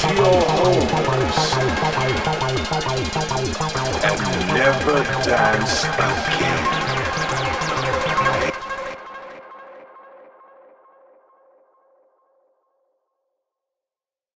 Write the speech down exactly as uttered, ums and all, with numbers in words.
to your homes and never dance again.